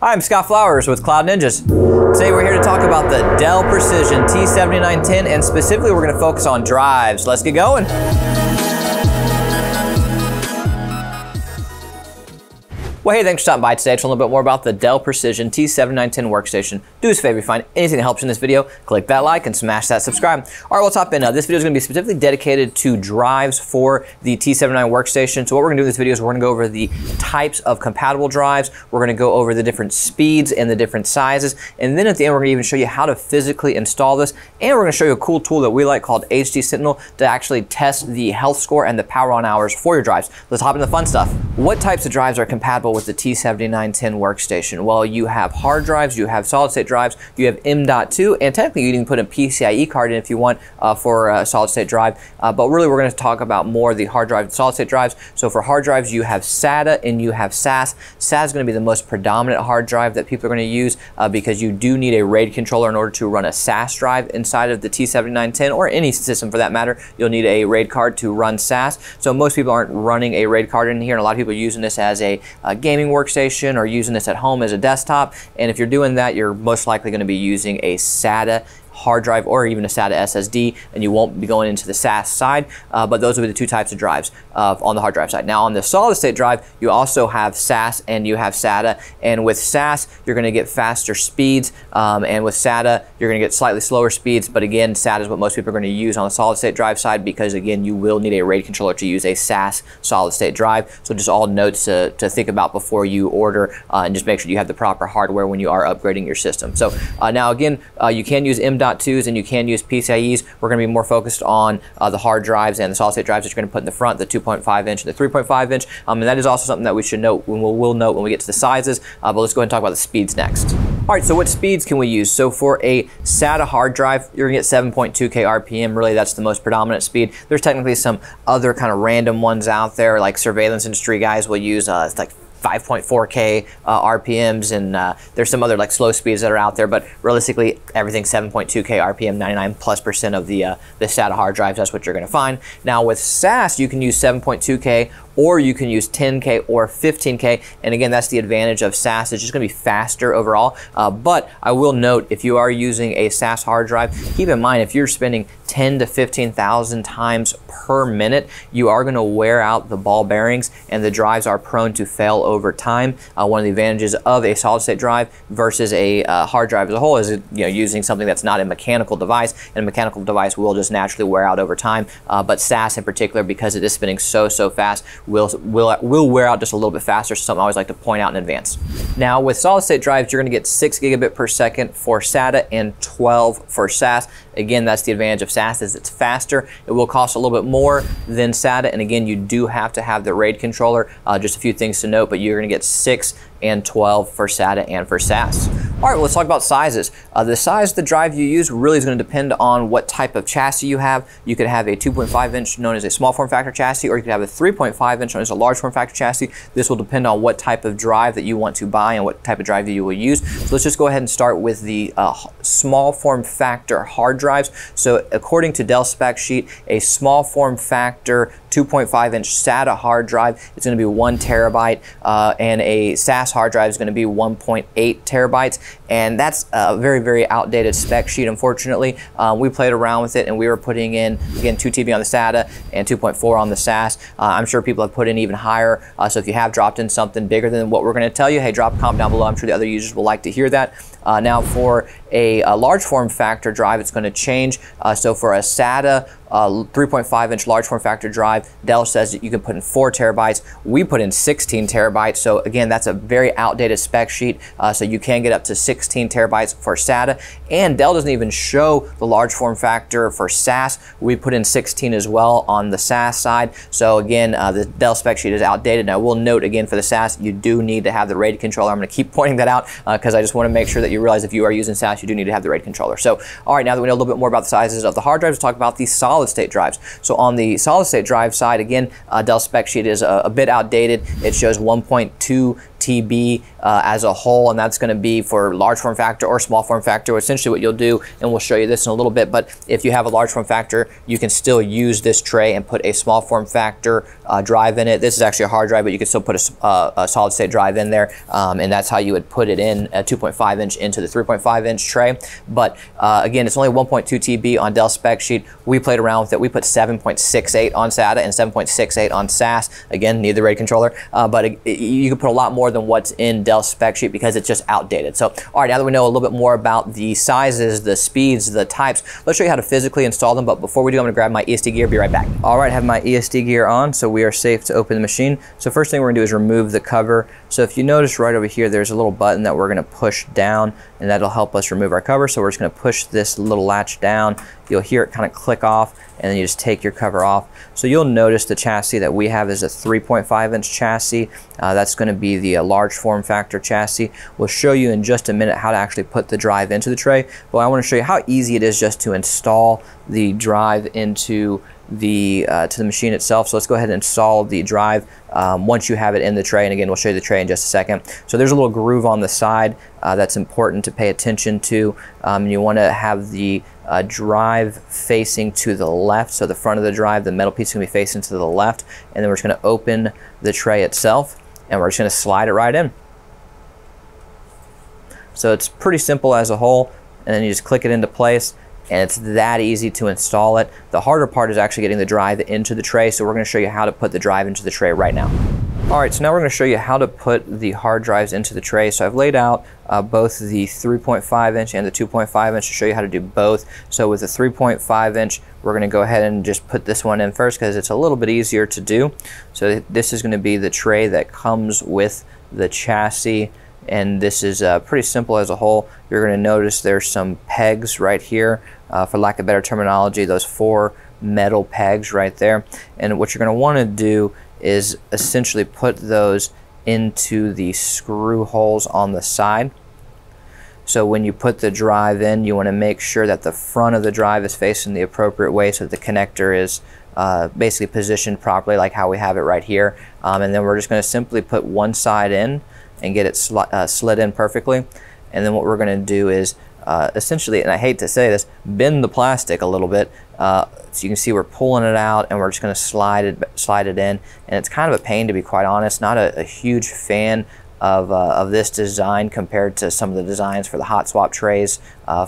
I'm Scott Flowers with Cloud Ninjas. Today we're here to talk about the Dell Precision T7910, and specifically we're going to focus on drives. Let's get going. Well, hey, thanks for stopping by today to learn a little bit more about the Dell Precision T7910 workstation. Do us a favor, if you find anything that helps in this video, click that like and smash that subscribe. All right, we'll top in. This video is going to be specifically dedicated to drives for the T79 workstation. So what we're going to do in this video is we're going to go over the types of compatible drives. We're going to go over the different speeds and the different sizes. And then at the end, we're going to even show you how to physically install this. And we're going to show you a cool tool that we like called HD Sentinel to actually test the health score and the power on hours for your drives. Let's hop into the fun stuff. What types of drives are compatible with the T7910 workstation? Well, you have hard drives, you have solid state drives, you have M.2, and technically you can put a PCIe card in if you want for a solid state drive, but really we're going to talk about more the hard drive and solid state drives. So for hard drives, you have SATA and you have SAS. SAS is going to be the most predominant hard drive that people are going to use because you do need a RAID controller in order to run a SAS drive inside of the T7910 or any system for that matter. You'll need a RAID card to run SAS. So most people aren't running a RAID card in here, and a lot of people are using this as a gaming workstation or using this at home as a desktop. And if you're doing that, you're most likely going to be using a SATA hard drive or even a SATA SSD, and you won't be going into the SAS side, but those will be the two types of drives on the hard drive side. Now on the solid state drive, you also have SAS and you have SATA, and with SAS, you're gonna get faster speeds, and with SATA, you're gonna get slightly slower speeds, but again, SATA is what most people are gonna use on the solid state drive side because again, you will need a RAID controller to use a SAS solid state drive. So just all notes to think about before you order, and just make sure you have the proper hardware when you are upgrading your system. So now again, you can use M.2s and you can use PCIEs. We're going to be more focused on the hard drives and the solid state drives that you're going to put in the front, the 2.5 inch and the 3.5 inch. And that is also something that we should note when we'll note when we get to the sizes, but let's go ahead and talk about the speeds next. All right, so what speeds can we use? So for a SATA hard drive, you're gonna get 7.2K RPM. Really, that's the most predominant speed. There's technically some other kind of random ones out there, like surveillance industry guys will use like 5.4K RPMs, and there's some other like slow speeds that are out there, but realistically everything 7.2K RPM, 99+% of the SATA hard drives, that's what you're gonna find. Now with SAS, you can use 7.2K or you can use 10K or 15K, and again, that's the advantage of SAS. It's just gonna be faster overall, but I will note if you are using a SAS hard drive, keep in mind if you're spending 10 to 15,000 times per minute, you are gonna wear out the ball bearings and the drives are prone to fail over time. One of the advantages of a solid state drive versus a hard drive as a whole is using something that's not a mechanical device, and a mechanical device will just naturally wear out over time, but SAS in particular, because it is spinning so fast, will wear out just a little bit faster, so something I always like to point out in advance. Now with solid state drives, you're gonna get 6 gigabit per second for SATA and 12 for SAS. Again, that's the advantage of SAS, is it's faster. It will cost a little bit more than SATA, and again, you do have to have the RAID controller. Just a few things to note, but you're gonna get 6 and 12 for SATA and for SAS. All right, well, let's talk about sizes. The size of the drive you use really is going to depend on what type of chassis you have. You could have a 2.5 inch known as a small form factor chassis, or you could have a 3.5 inch known as a large form factor chassis. This will depend on what type of drive that you want to buy and what type of drive you will use. So let's just go ahead and start with the small form factor hard drives. So according to Dell's spec sheet, a small form factor 2.5 inch SATA hard drive is going to be 1 terabyte, and a SAS hard drive is going to be 1.8 terabytes, and that's a very outdated spec sheet, unfortunately. We played around with it and we were putting in, again, 2 TB on the SATA and 2.4 on the SAS. I'm sure people have put in even higher, so if you have dropped in something bigger than what we're going to tell you, hey, drop a comment down below. I'm sure the other users will like to hear that. Now for a large form factor drive, it's going to change. So for a SATA 3.5 inch large form factor drive, Dell says that you can put in 4 terabytes. We put in 16 terabytes, so again, that's a very outdated spec sheet, so you can get up to 16 terabytes for SATA, and Dell doesn't even show the large form factor for SAS. We put in 16 as well on the SAS side, so again, the Dell spec sheet is outdated. Now, I will note again, for the SAS, you do need to have the RAID controller. I'm going to keep pointing that out because I just want to make sure that you realize if you are using SAS, flash, you do need to have the RAID controller. So, all right, now that we know a little bit more about the sizes of the hard drives, let's talk about the solid state drives. So on the solid state drive side, again, Dell's spec sheet is a bit outdated. It shows 1.2 TB as a whole, and that's going to be for large form factor or small form factor. Essentially what you'll do, and we'll show you this in a little bit, but if you have a large form factor, you can still use this tray and put a small form factor drive in it. This is actually a hard drive, but you can still put a solid state drive in there, and that's how you would put it in a 2.5 inch into the 3.5 inch tray. But again, it's only 1.2 TB on Dell's spec sheet. We played around with it. We put 7.68 on SATA and 7.68 on SAS. Again, need the RAID controller, but you can put a lot more than what's in Dell's spec sheet because it's just outdated. So, all right, now that we know a little bit more about the sizes, the speeds, the types, let's show you how to physically install them. But before we do, I'm gonna grab my ESD gear, be right back. All right, I have my ESD gear on, so we are safe to open the machine. So first thing we're gonna do is remove the cover. So if you notice right over here, there's a little button that we're gonna push down, and that'll help us remove our cover. So we're just gonna push this little latch down. You'll hear it kind of click off, and then you just take your cover off. So you'll notice the chassis that we have is a 3.5 inch chassis. That's gonna be the large form factor chassis. We'll show you in just a minute how to actually put the drive into the tray, but I wanna show you how easy it is just to install the drive into the to the machine itself. So let's go ahead and install the drive once you have it in the tray. And again, we'll show you the tray in just a second. So there's a little groove on the side that's important to pay attention to. You wanna have the drive facing to the left. So the front of the drive, the metal piece is gonna be facing to the left. And then we're just gonna open the tray itself, and we're just gonna slide it right in. So it's pretty simple as a whole, and then you just click it into place, and it's that easy to install it. The harder part is actually getting the drive into the tray, so we're gonna show you how to put the drive into the tray right now. All right, so now we're gonna show you how to put the hard drives into the tray. So I've laid out both the 3.5 inch and the 2.5 inch to show you how to do both. So with the 3.5 inch, we're gonna go ahead and just put this one in first because it's a little bit easier to do. So this is gonna be the tray that comes with the chassis, and this is pretty simple as a whole. You're gonna notice there's some pegs right here, for lack of better terminology, those four metal pegs right there. And what you're gonna wanna do is essentially put those into the screw holes on the side. So when you put the drive in, you wanna make sure that the front of the drive is facing the appropriate way so that the connector is basically positioned properly like how we have it right here. And then we're just gonna simply put one side in and get it slid in perfectly. And then what we're gonna do is essentially, and I hate to say this, bend the plastic a little bit. So you can see we're pulling it out, and we're just gonna slide it in. And it's kind of a pain, to be quite honest. Not a huge fan of this design compared to some of the designs for the hot swap trays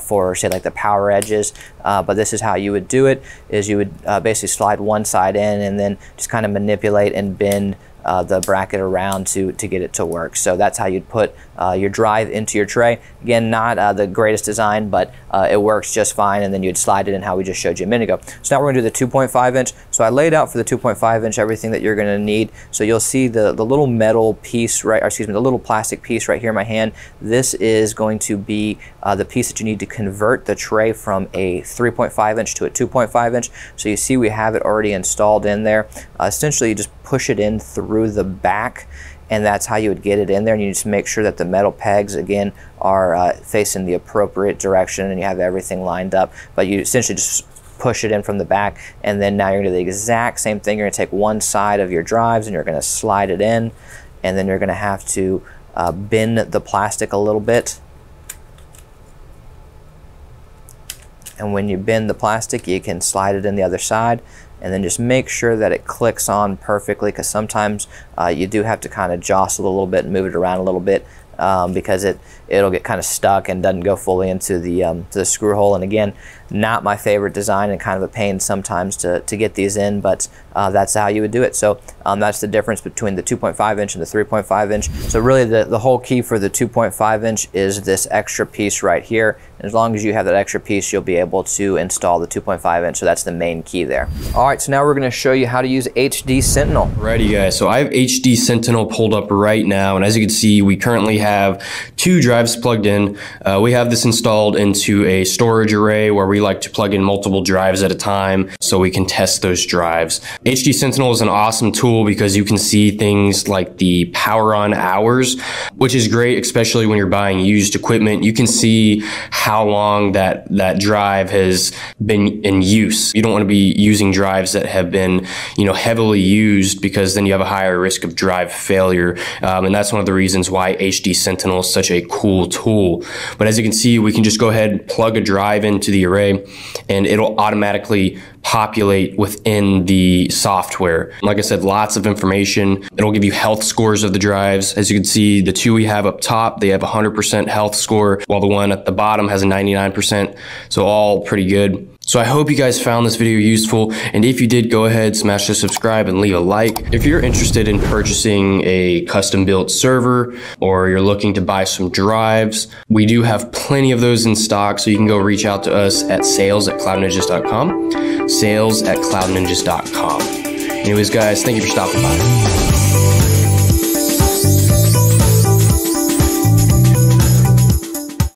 for say like the power edges, but this is how you would do it, is you would basically slide one side in and then just kind of manipulate and bend the bracket around to get it to work. So that's how you'd put your drive into your tray. Again, not the greatest design, but it works just fine, and then you'd slide it in how we just showed you a minute ago. So now we're gonna do the 2.5 inch. So I laid out for the 2.5 inch everything that you're gonna need. So you'll see the little metal piece, right, or excuse me, the little plastic piece right here in my hand. This is going to be the piece that you need to convert the tray from a 3.5 inch to a 2.5 inch. So you see we have it already installed in there. Essentially, you just push it in through the back, and that's how you would get it in there. And you just make sure that the metal pegs, again, are facing the appropriate direction, and you have everything lined up. But you essentially just push it in from the back, and then now you're gonna do the exact same thing. You're gonna take one side of your drives, and you're gonna slide it in, and then you're gonna have to bend the plastic a little bit. And when you bend the plastic, you can slide it in the other side, and then just make sure that it clicks on perfectly, because sometimes you do have to kind of jostle a little bit and move it around a little bit because it'll get kind of stuck and doesn't go fully into the screw hole. And again, not my favorite design and kind of a pain sometimes to get these in, but that's how you would do it. So that's the difference between the 2.5 inch and the 3.5 inch. So really the whole key for the 2.5 inch is this extra piece right here. And as long as you have that extra piece, you'll be able to install the 2.5 inch. So that's the main key there. All right, so now we're gonna show you how to use HD Sentinel. Alrighty guys, so I have HD Sentinel pulled up right now. And as you can see, we currently have two drives plugged in. We have this installed into a storage array where we like to plug in multiple drives at a time so we can test those drives. HD Sentinel is an awesome tool because you can see things like the power on hours, which is great, especially when you're buying used equipment. You can see how long that drive has been in use. You don't want to be using drives that have been, you know, heavily used, because then you have a higher risk of drive failure. And that's one of the reasons why HD Sentinel is such a cool tool. But as you can see, we can just go ahead and plug a drive into the array and it'll automatically populate within the software. Like I said, lots of information. It'll give you health scores of the drives. As you can see, the two we have up top, they have 100% health score, while the one at the bottom has a 99%. So all pretty good. So I hope you guys found this video useful, and if you did, go ahead, smash the subscribe and leave a like. If you're interested in purchasing a custom built server, or you're looking to buy some drives, we do have plenty of those in stock, so you can go reach out to us at sales@cloudninjas.com. Anyways guys, thank you for stopping by.